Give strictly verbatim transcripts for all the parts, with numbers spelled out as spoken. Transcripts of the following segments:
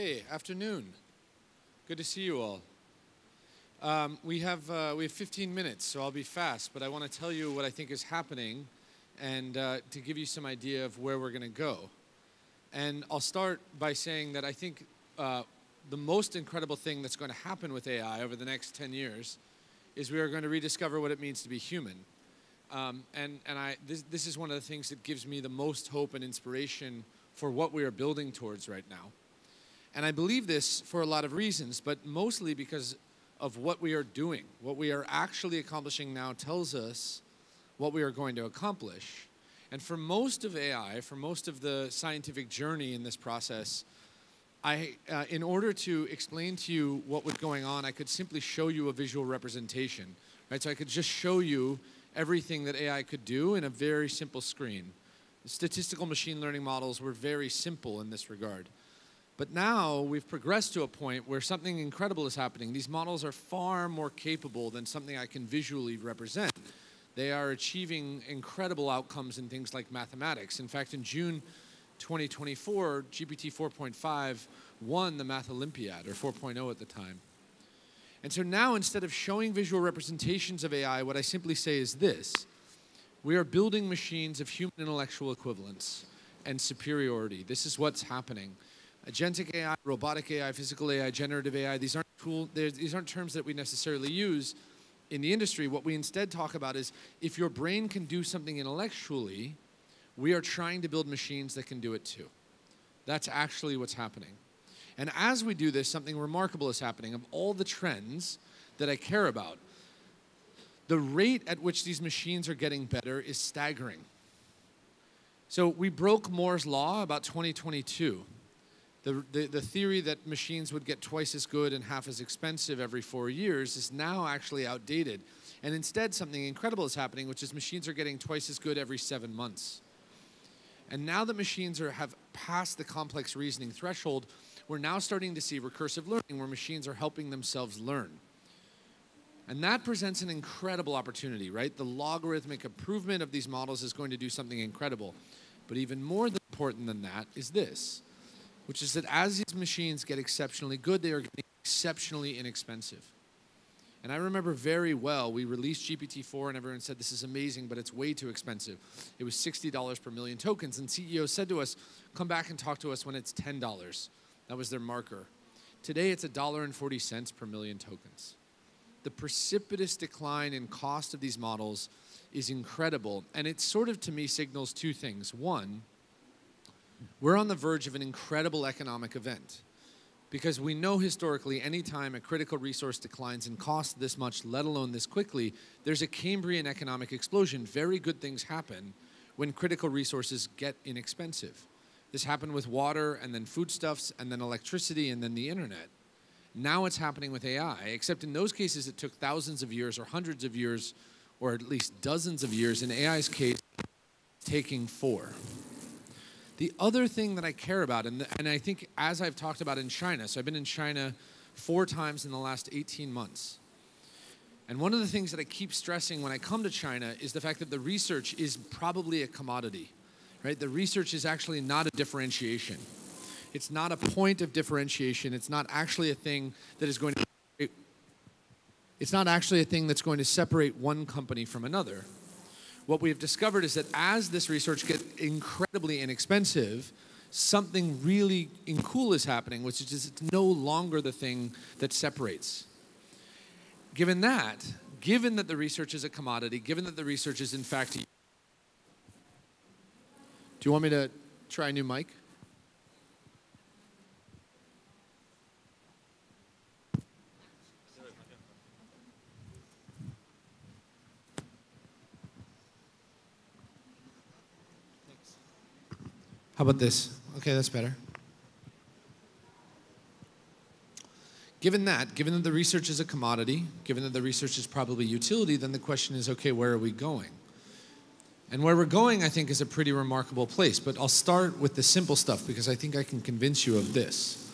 Hey, afternoon. Good to see you all. Um, we have uh, we have fifteen minutes, so I'll be fast, but I want to tell you what I think is happening and uh, to give you some idea of where we're going to go. And I'll start by saying that I think uh, the most incredible thing that's going to happen with A I over the next ten years is we are going to rediscover what it means to be human. Um, and and I, this, this is one of the things that gives me the most hope and inspiration for what we are building towards right now. And I believe this for a lot of reasons, but mostly because of what we are doing. What we are actually accomplishing now tells us what we are going to accomplish. And for most of A I, for most of the scientific journey in this process, I, uh, in order to explain to you what was going on, I could simply show you a visual representation, right? So I could just show you everything that A I could do in a very simple screen. The statistical machine learning models were very simple in this regard. But now we've progressed to a point where something incredible is happening. These models are far more capable than something I can visually represent. They are achieving incredible outcomes in things like mathematics. In fact, in June twenty twenty-four, G P T four point five won the Math Olympiad, or four point oh at the time. And so now, instead of showing visual representations of A I, what I simply say is this. We are building machines of human intellectual equivalence and superiority. This is what's happening. Agentic A I, robotic A I, physical A I, generative A I, these aren't, cool, these aren't terms that we necessarily use in the industry. What we instead talk about is, if your brain can do something intellectually, we are trying to build machines that can do it too. That's actually what's happening. And as we do this, something remarkable is happening. Of all the trends that I care about, the rate at which these machines are getting better is staggering. So we broke Moore's law about twenty twenty-two. The, the, the theory that machines would get twice as good and half as expensive every four years is now actually outdated. And instead, something incredible is happening, which is machines are getting twice as good every seven months. And now that machines are, have passed the complex reasoning threshold, we're now starting to see recursive learning, where machines are helping themselves learn. And that presents an incredible opportunity, right? The logarithmic improvement of these models is going to do something incredible. But even more important than that is this, which is that as these machines get exceptionally good, they are getting exceptionally inexpensive. And I remember very well, we released G P T four and everyone said, this is amazing, but it's way too expensive. It was sixty dollars per million tokens, and C E O said to us, come back and talk to us when it's ten dollars. That was their marker. Today, it's one dollar and forty cents per million tokens. The precipitous decline in cost of these models is incredible, and it sort of, to me, signals two things. One, we're on the verge of an incredible economic event, because we know historically any time a critical resource declines in cost this much, let alone this quickly, there's a Cambrian economic explosion. Very good things happen when critical resources get inexpensive. This happened with water, and then foodstuffs, and then electricity, and then the internet. Now it's happening with A I, except in those cases it took thousands of years or hundreds of years or at least dozens of years. In A I's case, taking four. The other thing that I care about, and, the, and I think as I've talked about in China, so I've been in China four times in the last eighteen months. And one of the things that I keep stressing when I come to China is the fact that the research is probably a commodity, right? The research is actually not a differentiation. It's not a point of differentiation. It's not actually a thing that is going to it, it's not actually a thing that's going to separate one company from another. What we've discovered is that as this research gets incredibly inexpensive, something really cool is happening, which is it's no longer the thing that separates. Given that, given that the research is a commodity, given that the research is in fact... Do you want me to try a new mic? How about this? Okay, that's better. Given that, given that the research is a commodity, given that the research is probably utility, then the question is, okay, where are we going? And where we're going, I think, is a pretty remarkable place. But I'll start with the simple stuff, because I think I can convince you of this.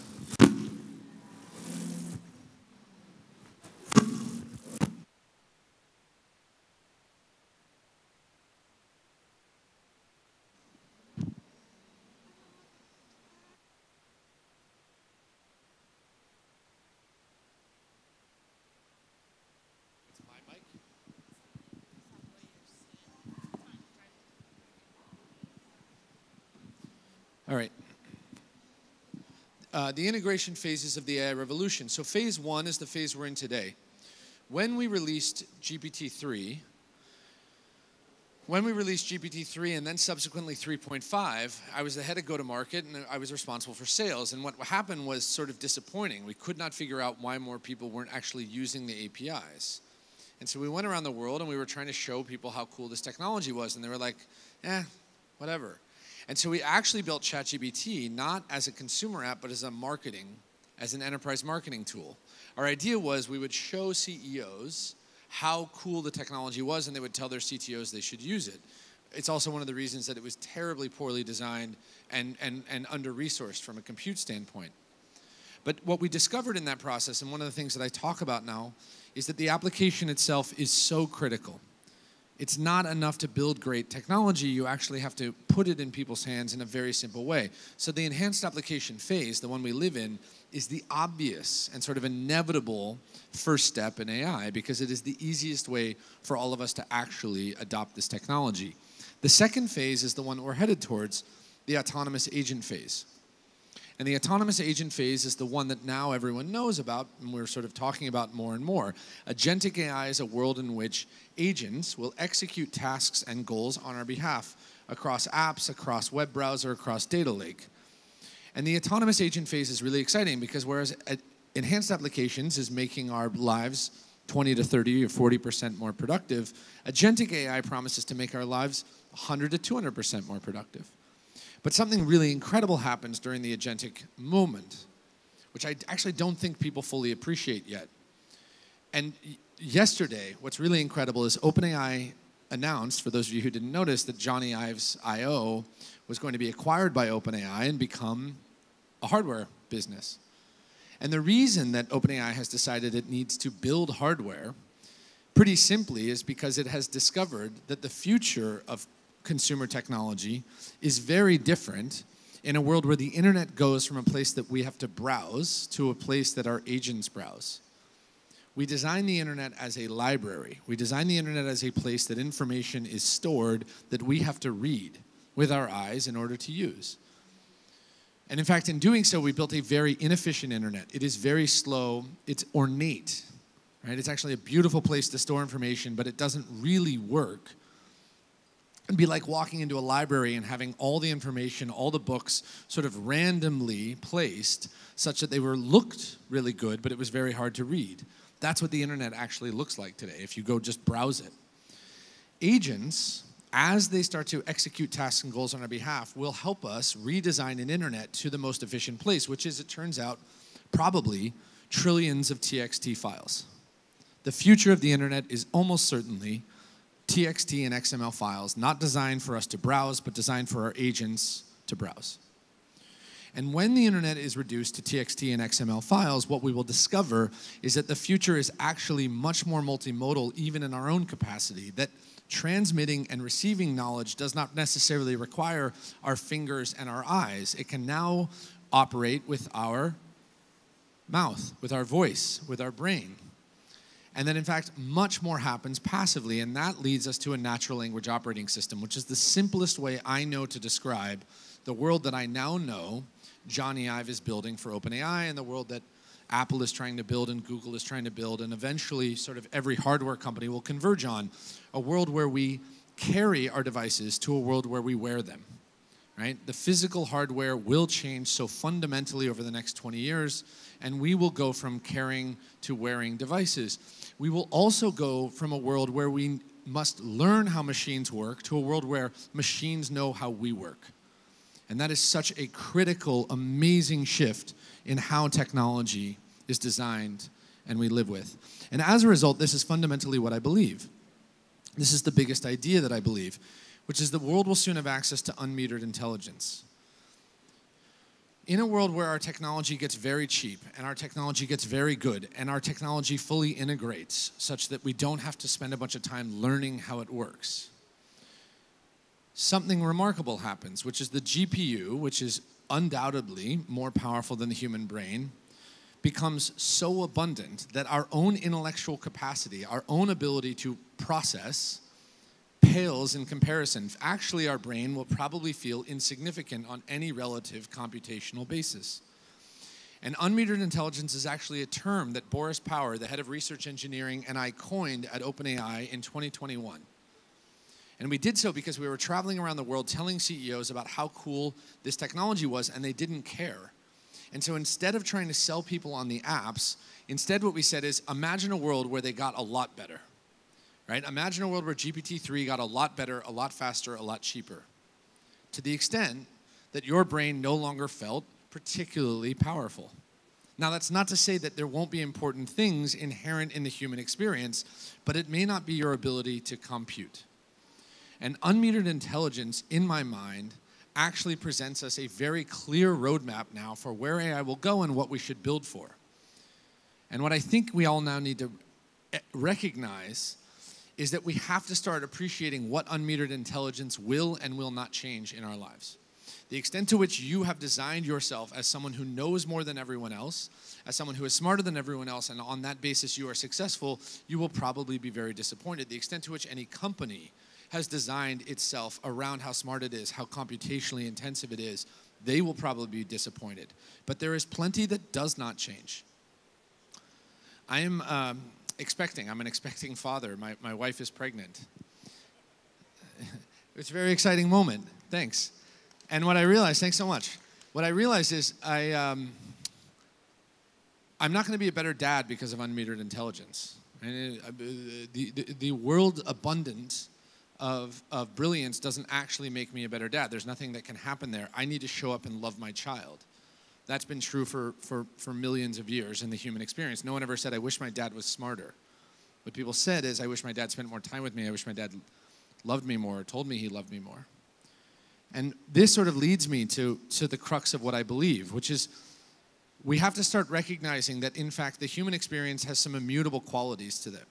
All right. Uh, the integration phases of the A I revolution. So phase one is the phase we're in today. When we released G P T three, when we released G P T three and then subsequently three point five, I was the head of go-to-market and I was responsible for sales. And what happened was sort of disappointing. We could not figure out why more people weren't actually using the A P Is. And so we went around the world and we were trying to show people how cool this technology was. And they were like, eh, whatever. And so we actually built ChatGPT not as a consumer app, but as a marketing, as an enterprise marketing tool. Our idea was we would show C E Os how cool the technology was, and they would tell their C T Os they should use it. It's also one of the reasons that it was terribly poorly designed and, and, and under-resourced from a compute standpoint. But what we discovered in that process, and one of the things that I talk about now, is that the application itself is so critical. It's not enough to build great technology. You actually have to put it in people's hands in a very simple way. So the enhanced application phase, the one we live in, is the obvious and sort of inevitable first step in A I because it is the easiest way for all of us to actually adopt this technology. The second phase is the one we're headed towards, the autonomous agent phase. And the autonomous agent phase is the one that now everyone knows about and we're sort of talking about more and more. Agentic A I is a world in which agents will execute tasks and goals on our behalf across apps, across web browser, across data lake. And the autonomous agent phase is really exciting because whereas enhanced applications is making our lives twenty to thirty or forty percent more productive, agentic A I promises to make our lives one hundred to two hundred percent more productive. But something really incredible happens during the agentic moment, which I actually don't think people fully appreciate yet. And yesterday, what's really incredible is OpenAI announced, for those of you who didn't notice, that Johnny Ives I O was going to be acquired by OpenAI and become a hardware business. And the reason that OpenAI has decided it needs to build hardware, pretty simply, is because it has discovered that the future of consumer technology is very different in a world where the internet goes from a place that we have to browse to a place that our agents browse. We design the internet as a library. We design the internet as a place that information is stored that we have to read with our eyes in order to use. And in fact, in doing so, we built a very inefficient internet. It is very slow, it's ornate, right? It's actually a beautiful place to store information, but it doesn't really work. It'd be like walking into a library and having all the information, all the books, sort of randomly placed such that they were looked really good, but it was very hard to read. That's what the internet actually looks like today, if you go just browse it. Agents, as they start to execute tasks and goals on our behalf, will help us redesign an internet to the most efficient place, which is, it turns out, probably trillions of T X T files. The future of the internet is almost certainly T X T and X M L files, not designed for us to browse, but designed for our agents to browse. And when the internet is reduced to T X T and X M L files, what we will discover is that the future is actually much more multimodal, even in our own capacity, that transmitting and receiving knowledge does not necessarily require our fingers and our eyes. It can now operate with our mouth, with our voice, with our brain. And then, in fact, much more happens passively, and that leads us to a natural language operating system, which is the simplest way I know to describe the world that I now know Johnny Ive is building for OpenAI and the world that Apple is trying to build and Google is trying to build, and eventually sort of every hardware company will converge on, a world where we carry our devices to a world where we wear them, right? The physical hardware will change so fundamentally over the next twenty years, and we will go from carrying to wearing devices. We will also go from a world where we must learn how machines work to a world where machines know how we work. And that is such a critical, amazing shift in how technology is designed and we live with. And as a result, this is fundamentally what I believe. This is the biggest idea that I believe, which is the world will soon have access to unmetered intelligence. In a world where our technology gets very cheap, and our technology gets very good, and our technology fully integrates such that we don't have to spend a bunch of time learning how it works, something remarkable happens, which is the G P U, which is undoubtedly more powerful than the human brain, becomes so abundant that our own intellectual capacity, our own ability to process, pales in comparison. Actually, our brain will probably feel insignificant on any relative computational basis. And unmetered intelligence is actually a term that Boris Power, the head of research engineering, and I coined at OpenAI in twenty twenty-one. And we did so because we were traveling around the world telling C E Os about how cool this technology was, and they didn't care. And so instead of trying to sell people on the apps, instead what we said is, imagine a world where they got a lot better. Right? Imagine a world where G P T three got a lot better, a lot faster, a lot cheaper. To the extent that your brain no longer felt particularly powerful. Now, that's not to say that there won't be important things inherent in the human experience, but it may not be your ability to compute. And unmetered intelligence, in my mind, actually presents us a very clear roadmap now for where A I will go and what we should build for. And what I think we all now need to recognize is that we have to start appreciating what unmetered intelligence will and will not change in our lives. The extent to which you have designed yourself as someone who knows more than everyone else, as someone who is smarter than everyone else, and on that basis you are successful, you will probably be very disappointed. The extent to which any company has designed itself around how smart it is, how computationally intensive it is, they will probably be disappointed. But there is plenty that does not change. I am um, expecting, I'm an expecting father. My, my wife is pregnant. It's a very exciting moment, thanks. And what I realized, thanks so much. What I realized is I, um, I'm not gonna be a better dad because of unmetered intelligence. And it, uh, the, the, the world abundant Of, of brilliance doesn't actually make me a better dad. There's nothing that can happen there. I need to show up and love my child. That's been true for, for, for millions of years in the human experience. No one ever said, I wish my dad was smarter. What people said is, I wish my dad spent more time with me. I wish my dad loved me more, or told me he loved me more. And this sort of leads me to, to the crux of what I believe, which is we have to start recognizing that, in fact, the human experience has some immutable qualities to them.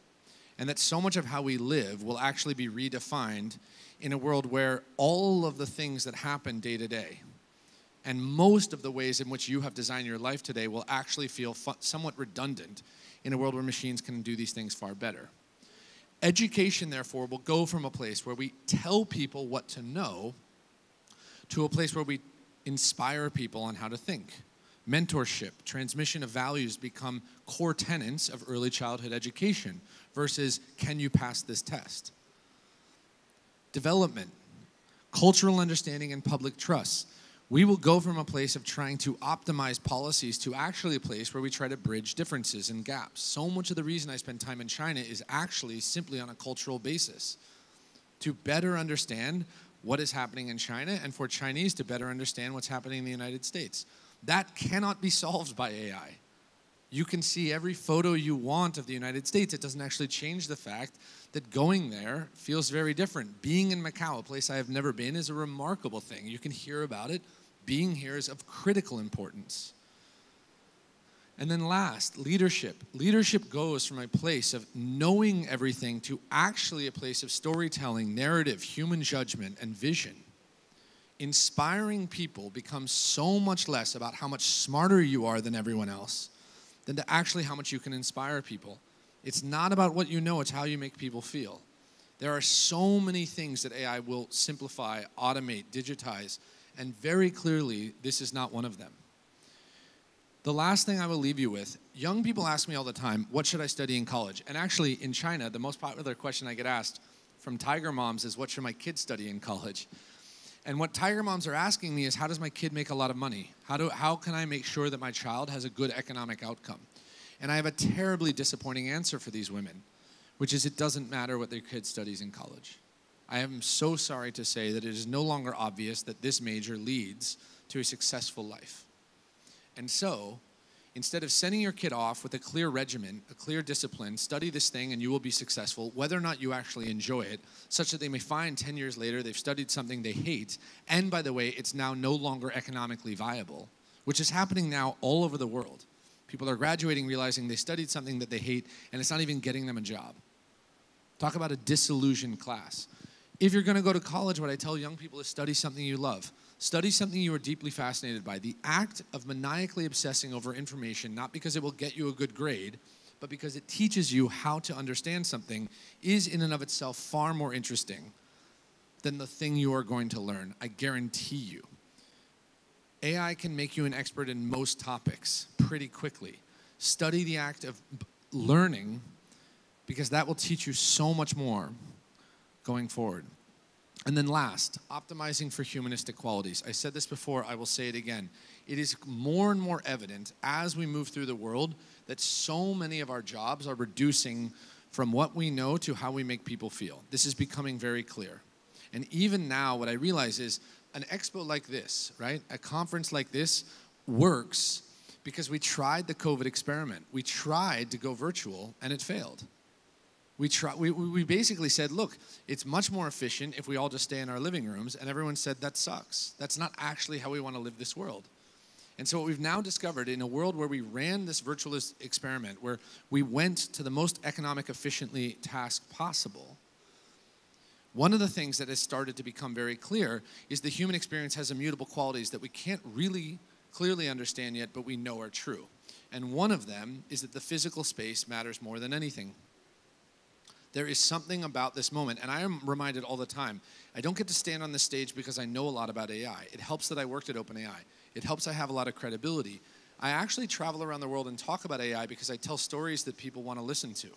And that so much of how we live will actually be redefined in a world where all of the things that happen day to day and most of the ways in which you have designed your life today will actually feel somewhat redundant in a world where machines can do these things far better. Education, therefore, will go from a place where we tell people what to know to a place where we inspire people on how to think. Mentorship, transmission of values become core tenets of early childhood education versus can you pass this test? Development, cultural understanding and public trust. We will go from a place of trying to optimize policies to actually a place where we try to bridge differences and gaps. So much of the reason I spend time in China is actually simply on a cultural basis to better understand what is happening in China and for Chinese to better understand what's happening in the United States. That cannot be solved by A I. You can see every photo you want of the United States. It doesn't actually change the fact that going there feels very different. Being in Macau, a place I have never been, is a remarkable thing. You can hear about it. Being here is of critical importance. And then last, leadership. Leadership goes from a place of knowing everything to actually a place of storytelling, narrative, human judgment, and vision. Inspiring people becomes so much less about how much smarter you are than everyone else than to actually how much you can inspire people. It's not about what you know, it's how you make people feel. There are so many things that A I will simplify, automate, digitize, and very clearly, this is not one of them. The last thing I will leave you with, young people ask me all the time, what should I study in college? And actually, in China, the most popular question I get asked from tiger moms is, what should my kids study in college? And what tiger moms are asking me is, how does my kid make a lot of money? How, do, how can I make sure that my child has a good economic outcome? And I have a terribly disappointing answer for these women, which is it doesn't matter what their kid studies in college. I am so sorry to say that it is no longer obvious that this major leads to a successful life. And so, instead of sending your kid off with a clear regimen, a clear discipline, study this thing and you will be successful, whether or not you actually enjoy it, such that they may find ten years later they've studied something they hate, and by the way, it's now no longer economically viable, which is happening now all over the world. People are graduating realizing they studied something that they hate and it's not even getting them a job. Talk about a disillusioned class. If you're gonna go to college, what I tell young people is study something you love. Study something you are deeply fascinated by. The act of maniacally obsessing over information, not because it will get you a good grade, but because it teaches you how to understand something, is in and of itself far more interesting than the thing you are going to learn. I guarantee you. A I can make you an expert in most topics pretty quickly. Study the act of learning, because that will teach you so much more going forward. And then last, optimizing for humanistic qualities. I said this before, I will say it again. It is more and more evident as we move through the world that so many of our jobs are reducing from what we know to how we make people feel. This is becoming very clear. And even now, what I realize is an expo like this, right? A conference like this works because we tried the COVID experiment. We tried to go virtual and it failed. We, try, we, we basically said, look, it's much more efficient if we all just stay in our living rooms, and everyone said, that sucks. That's not actually how we want to live this world. And so what we've now discovered in a world where we ran this virtualist experiment, where we went to the most economic efficiently task possible, one of the things that has started to become very clear is the human experience has immutable qualities that we can't really clearly understand yet, but we know are true. And one of them is that the physical space matters more than anything. There is something about this moment, and I am reminded all the time, I don't get to stand on this stage because I know a lot about A I. It helps that I worked at OpenAI. It helps I have a lot of credibility. I actually travel around the world and talk about A I because I tell stories that people want to listen to.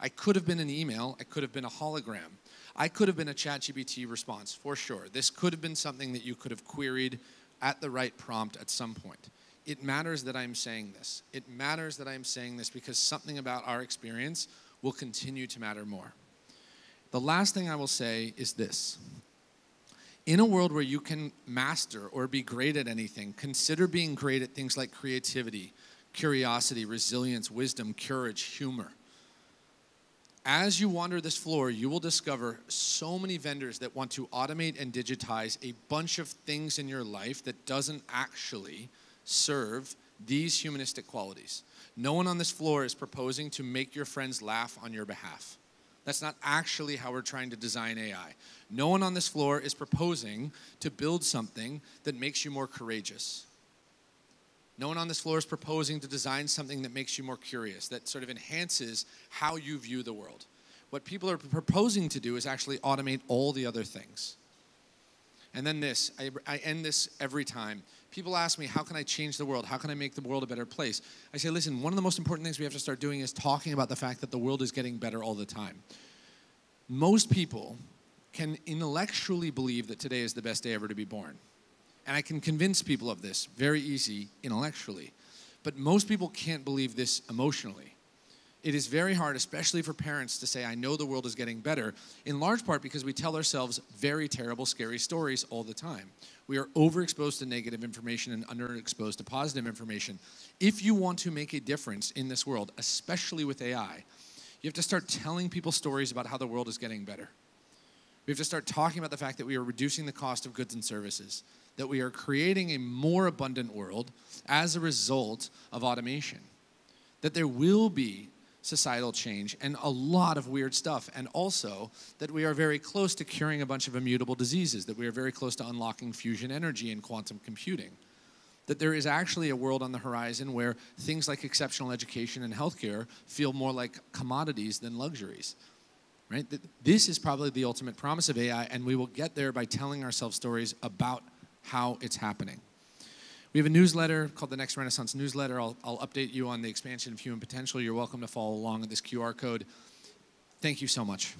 I could have been an email, I could have been a hologram, I could have been a ChatGPT response, for sure. This could have been something that you could have queried at the right prompt at some point. It matters that I'm saying this. It matters that I'm saying this because something about our experience will continue to matter more. The last thing I will say is this. In a world where you can master or be great at anything, consider being great at things like creativity, curiosity, resilience, wisdom, courage, humor. As you wander this floor, you will discover so many vendors that want to automate and digitize a bunch of things in your life that doesn't actually serve these humanistic qualities. No one on this floor is proposing to make your friends laugh on your behalf. That's not actually how we're trying to design A I. No one on this floor is proposing to build something that makes you more courageous. No one on this floor is proposing to design something that makes you more curious, that sort of enhances how you view the world. What people are proposing to do is actually automate all the other things. And then this, I, I end this every time. People ask me, how can I change the world? How can I make the world a better place? I say, listen, one of the most important things we have to start doing is talking about the fact that the world is getting better all the time. Most people can intellectually believe that today is the best day ever to be born. And I can convince people of this very easy intellectually. But most people can't believe this emotionally. It is very hard, especially for parents, to say, I know the world is getting better, in large part because we tell ourselves very terrible, scary stories all the time. We are overexposed to negative information and underexposed to positive information. If you want to make a difference in this world, especially with A I, you have to start telling people stories about how the world is getting better. We have to start talking about the fact that we are reducing the cost of goods and services, that we are creating a more abundant world as a result of automation, that there will be societal change and a lot of weird stuff, and also that we are very close to curing a bunch of immutable diseases, that we are very close to unlocking fusion energy and quantum computing, that there is actually a world on the horizon where things like exceptional education and healthcare feel more like commodities than luxuries. Right? This is probably the ultimate promise of A I, and we will get there by telling ourselves stories about how it's happening. We have a newsletter called the Next Renaissance Newsletter. I'll, I'll update you on the expansion of human potential. You're welcome to follow along with this Q R code. Thank you so much.